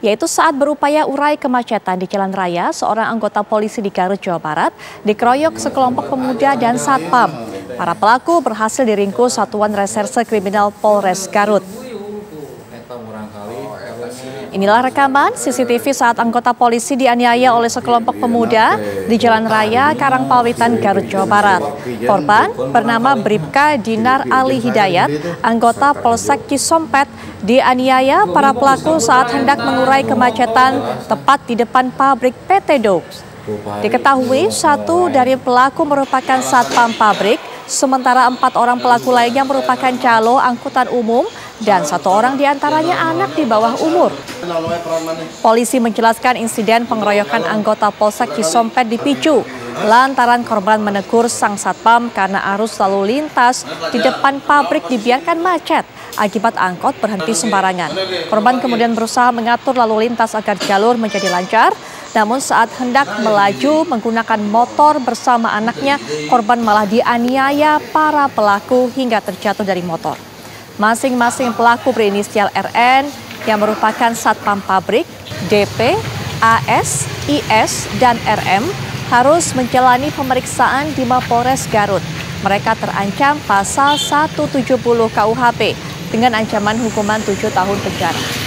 yaitu saat berupaya urai kemacetan di jalan raya, seorang anggota polisi di Garut, Jawa Barat dikeroyok sekelompok pemuda dan satpam. Para pelaku berhasil diringkus Satuan Reserse Kriminal Polres Garut. Inilah rekaman CCTV saat anggota polisi dianiaya oleh sekelompok pemuda di Jalan Raya Karangpawitan, Garut, Jawa Barat. Korban bernama Bripka Dinar Ali Hidayat, anggota Polsek Cisompet, dianiaya para pelaku saat hendak mengurai kemacetan tepat di depan pabrik PT DOK. Diketahui satu dari pelaku merupakan satpam pabrik, sementara 4 orang pelaku lainnya merupakan calo angkutan umum dan 1 orang diantaranya anak di bawah umur. Polisi menjelaskan insiden pengeroyokan anggota Polsek Cisompet dipicu lantaran korban menegur sang satpam karena arus lalu lintas di depan pabrik dibiarkan macet akibat angkot berhenti sembarangan. Korban kemudian berusaha mengatur lalu lintas agar jalur menjadi lancar. Namun saat hendak melaju menggunakan motor bersama anaknya, korban malah dianiaya para pelaku hingga terjatuh dari motor. Masing-masing pelaku berinisial RN yang merupakan satpam pabrik, DP, AS, IS, dan RM harus menjalani pemeriksaan di Mapolres Garut. Mereka terancam pasal 170 KUHP dengan ancaman hukuman 7 tahun penjara.